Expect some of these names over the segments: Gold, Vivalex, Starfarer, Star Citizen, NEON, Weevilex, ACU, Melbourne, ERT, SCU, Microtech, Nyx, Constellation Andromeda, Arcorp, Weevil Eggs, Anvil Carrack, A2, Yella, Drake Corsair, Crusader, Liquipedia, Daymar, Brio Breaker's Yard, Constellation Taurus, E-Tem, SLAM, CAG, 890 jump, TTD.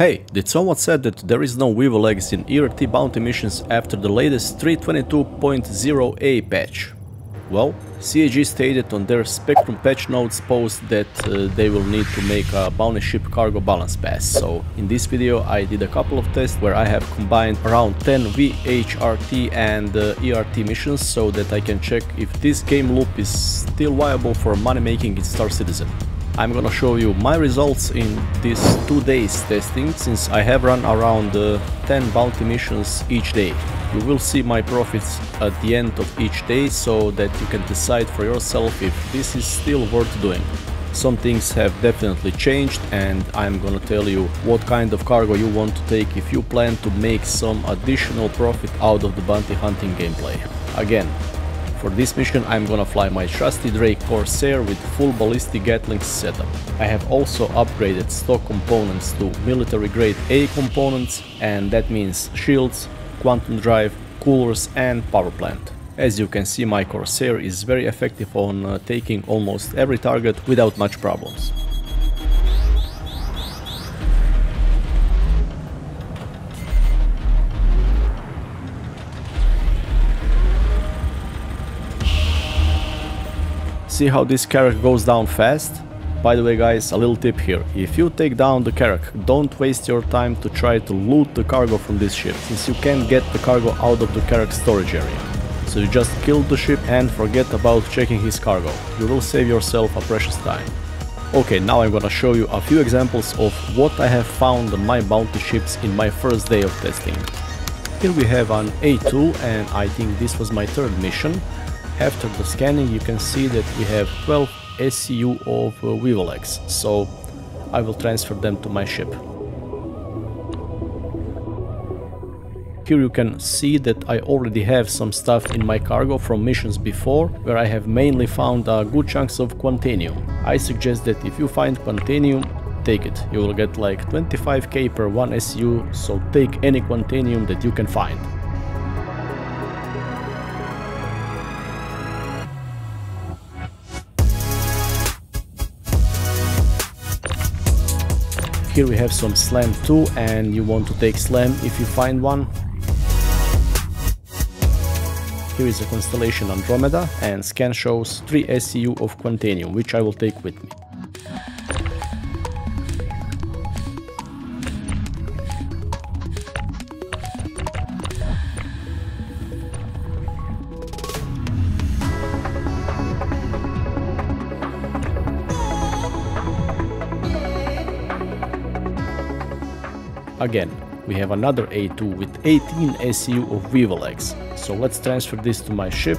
Hey, did someone said that there is no Weevil Eggs in ERT bounty missions after the latest 322.0a patch? Well, CAG stated on their Spectrum patch notes post that they will need to make a bounty ship cargo balance pass, so in this video I did a couple of tests where I have combined around 10 VHRT and ERT missions so that I can check if this game loop is still viable for money making in Star Citizen. I'm gonna show you my results in these 2 days testing, since I have run around 10 bounty missions each day. You will see my profits at the end of each day so that you can decide for yourself if this is still worth doing. Some things have definitely changed and I'm gonna tell you what kind of cargo you want to take if you plan to make some additional profit out of the bounty hunting gameplay. Again, for this mission I'm gonna fly my trusty Drake Corsair with full ballistic Gatling setup. I have also upgraded stock components to military grade A components, and that means shields, quantum drive, coolers and power plant. As you can see, my Corsair is very effective on taking almost every target without much problems. See how this Carrack goes down fast? By the way guys, a little tip here, if you take down the Carrack, don't waste your time to try to loot the cargo from this ship, since you can't get the cargo out of the Carrack storage area. So you just kill the ship and forget about checking his cargo. You will save yourself a precious time. Okay, now I'm gonna show you a few examples of what I have found on my bounty ships in my first day of testing. Here we have an A2, and I think this was my third mission. After the scanning you can see that we have 12 SCU of Vivalex, so I will transfer them to my ship. Here you can see that I already have some stuff in my cargo from missions before, where I have mainly found good chunks of Quantanium. I suggest that if you find Quantanium, take it. You will get like 25k per one SCU, so take any Quantanium that you can find. Here we have some SLAM too, and you want to take SLAM if you find one. Here is a Constellation Andromeda, and scan shows 3 SCU of Quantanium, which I will take with me. Again, we have another A2 with 18 SCU of Weevilex, so let's transfer this to my ship.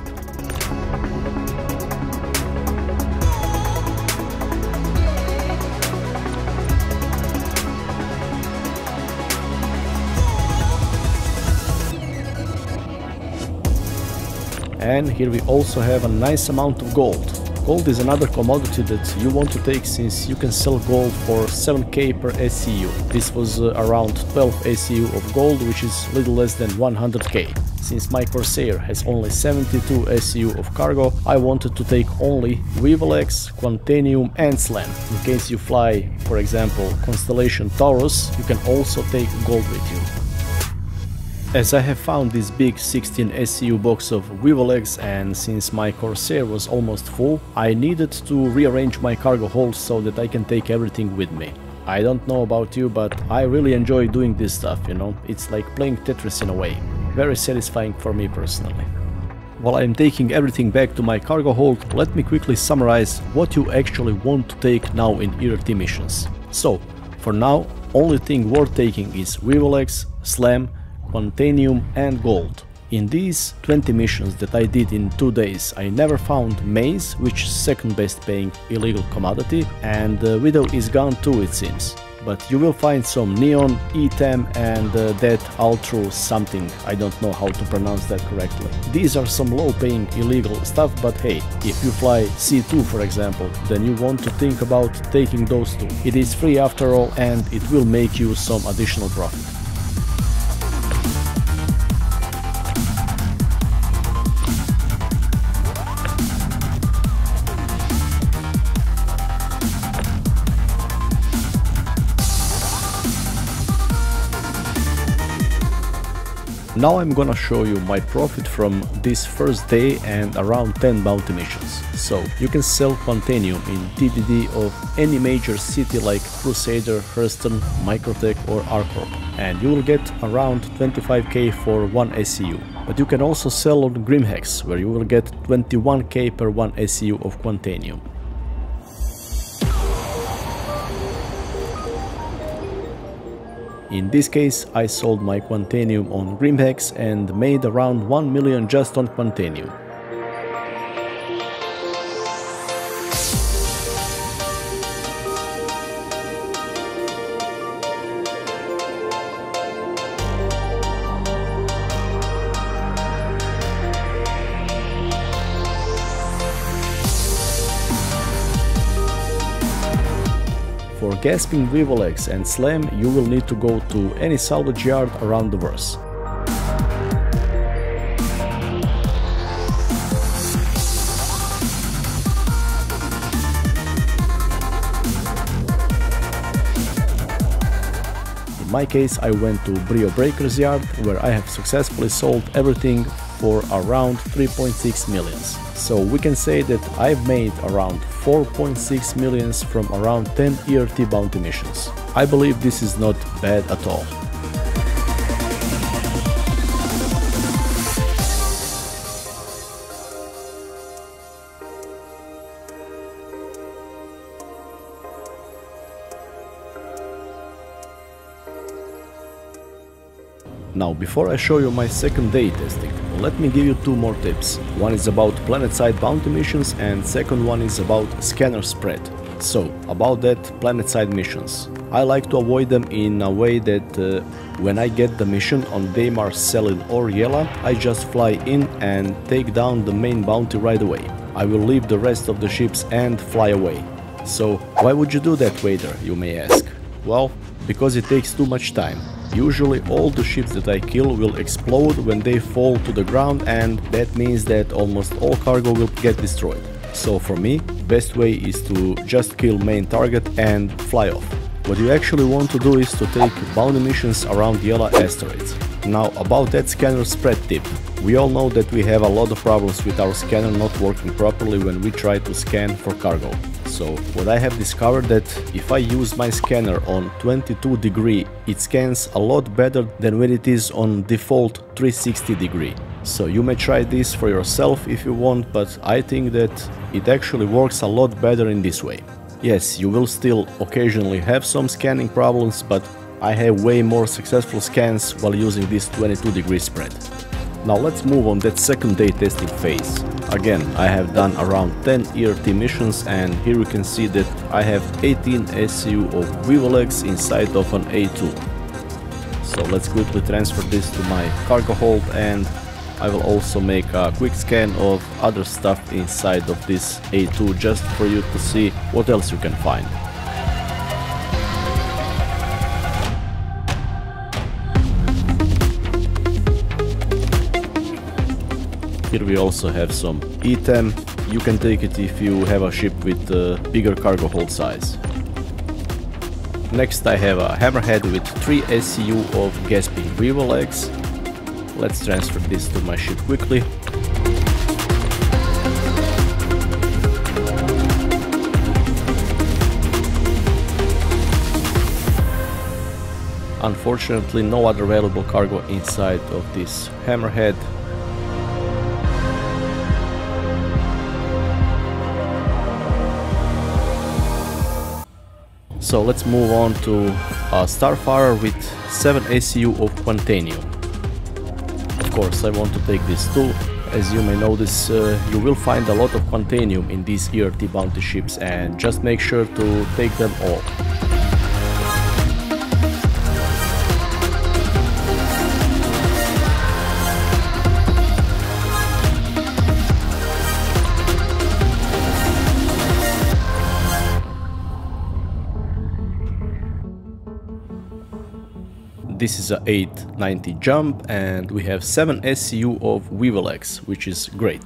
And here we also have a nice amount of gold. Gold is another commodity that you want to take, since you can sell gold for 7k per SCU. This was around 12 SCU of gold, which is little less than 100k. Since my Corsair has only 72 SCU of cargo, I wanted to take only Weevilex, Quantanium and SLAM. In case you fly, for example, Constellation Taurus, you can also take gold with you. As I have found this big 16 SCU box of Weevil Eggs, and since my Corsair was almost full, I needed to rearrange my cargo hold so that I can take everything with me. I don't know about you, but I really enjoy doing this stuff, you know, it's like playing Tetris in a way. Very satisfying for me personally. While I'm taking everything back to my cargo hold, let me quickly summarize what you actually want to take now in ERT missions. So, for now, only thing worth taking is Weevil Eggs, SLAM, Quantanium and Gold. In these 20 missions that I did in 2 days, I never found maize, which is second best paying illegal commodity, and widow is gone too it seems. But you will find some neon, E-Tem and that altru something, I don't know how to pronounce that correctly. These are some low paying illegal stuff, but hey, if you fly C2 for example, then you want to think about taking those two. It is free after all and it will make you some additional profit. Now I'm gonna show you my profit from this first day and around 10 bounty missions. So you can sell Quantanium in TTD of any major city like Crusader, Hurston, Microtech or Arcorp, and you will get around 25k for 1 ACU. But you can also sell on Grimhex, where you will get 21k per 1 ACU of Quantanium. In this case, I sold my Quantanium on Grimhex and made around 1 million just on Quantanium. For gasping Weevil Eggs and SLAM, you will need to go to any salvage yard around the verse. In my case, I went to Brio Breaker's Yard, where I have successfully sold everything for around 3.6 millions. So we can say that I've made around 4.6 millions from around 10 ERT bounty missions. I believe this is not bad at all. Now, before I show you my second day testing, let me give you two more tips. One is about planet-side bounty missions and second one is about scanner spread. So, about that, planet-side missions. I like to avoid them in a way that when I get the mission on Daymar, Selin or Yella, I just fly in and take down the main bounty right away. I will leave the rest of the ships and fly away. So, why would you do that, waiter, you may ask? Well, because it takes too much time. Usually all the ships that I kill will explode when they fall to the ground, and that means that almost all cargo will get destroyed. So for me, best way is to just kill main target and fly off. What you actually want to do is to take bounty missions around Yella asteroids. Now about that scanner spread tip. We all know that we have a lot of problems with our scanner not working properly when we try to scan for cargo. So what I have discovered that if I use my scanner on 22°, it scans a lot better than when it is on default 360°. So you may try this for yourself if you want, but I think that it actually works a lot better in this way. Yes, you will still occasionally have some scanning problems, but I have way more successful scans while using this 22° spread. Now let's move on that second day testing phase. Again, I have done around 10 ERT missions, and here you can see that I have 18 SCU of Weevilex inside of an A2. So let's quickly transfer this to my cargo hold, and I will also make a quick scan of other stuff inside of this A2 just for you to see what else you can find. Here we also have some E-Tem. You can take it if you have a ship with a bigger cargo hold size. Next I have a hammerhead with 3 SCU of gasping Weevil Eggs. Let's transfer this to my ship quickly. Unfortunately, no other valuable cargo inside of this hammerhead. So let's move on to a Starfarer with 7 ACU of Quantanium. Of course, I want to take this too. As you may notice, you will find a lot of Quantanium in these ERT bounty ships, and just make sure to take them all. This is a 890 jump, and we have 7 SCU of Weevilex, which is great.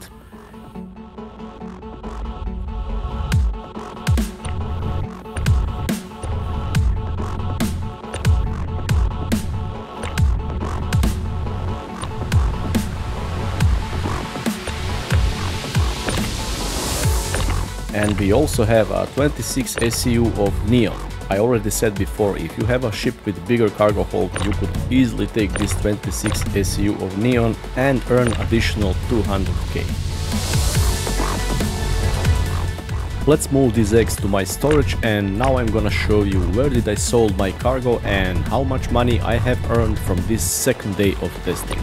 And we also have a 26 ACU of Neon. I already said before, if you have a ship with bigger cargo hold, you could easily take this 26 ACU of Neon and earn additional 200k. Let's move these eggs to my storage, and now I'm gonna show you where did I sold my cargo and how much money I have earned from this second day of testing.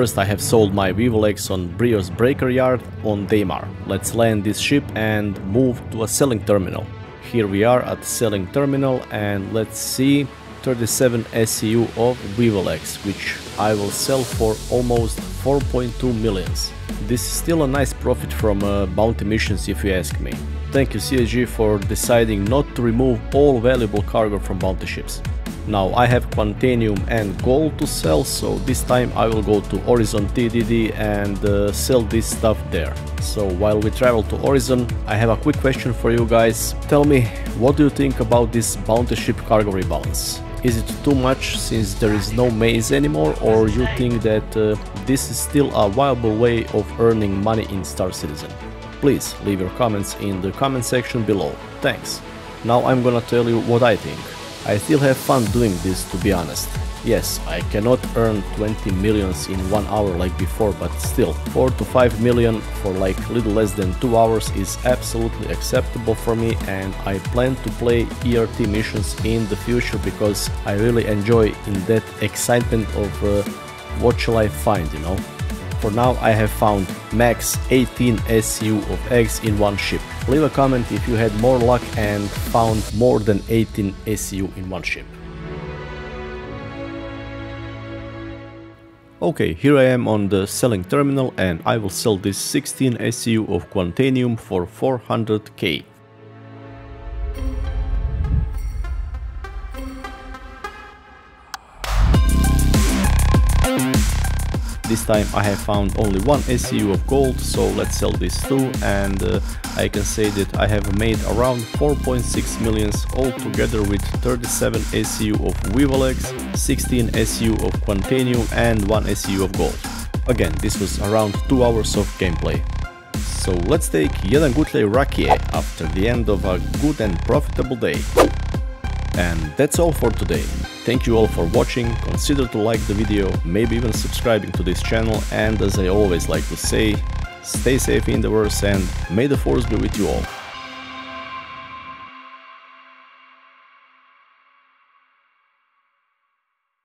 First I have sold my Weevilex on Brio's Breaker's Yard on Daymar. Let's land this ship and move to a selling terminal. Here we are at selling terminal, and let's see, 37 SCU of Weevilex, which I will sell for almost 4.2 millions. This is still a nice profit from bounty missions if you ask me. Thank you CAG for deciding not to remove all valuable cargo from bounty ships. Now I have Quantanium and Gold to sell, so this time I will go to Horizon TTD and sell this stuff there. So while we travel to Horizon, I have a quick question for you guys. Tell me, what do you think about this bounty ship cargo rebalance? Is it too much since there is no maze anymore, or you think that this is still a viable way of earning money in Star Citizen? Please leave your comments in the comment section below. Thanks. Now I'm gonna tell you what I think. I still have fun doing this, to be honest. Yes, I cannot earn 20 millions in 1 hour like before, but still, 4 to 5 million for like little less than 2 hours is absolutely acceptable for me, and I plan to play ERT missions in the future because I really enjoy in that excitement of what shall I find, you know. For now I have found max 18 SCU of eggs in one ship. Leave a comment if you had more luck and found more than 18 SCU in one ship. Okay, here I am on the selling terminal, and I will sell this 16 SCU of Quantanium for 400k. This time I have found only one SCU of Gold, so let's sell this too, and I can say that I have made around 4.6 millions altogether with 37 SCU of Weevilex, 16 SCU of Quantanium and 1 SCU of Gold. Again, this was around 2 hours of gameplay. So let's take jedan gutlej rakije after the end of a good and profitable day. And that's all for today. Thank you all for watching, consider to like the video, maybe even subscribing to this channel, and as I always like to say, stay safe in the verse and may the force be with you all.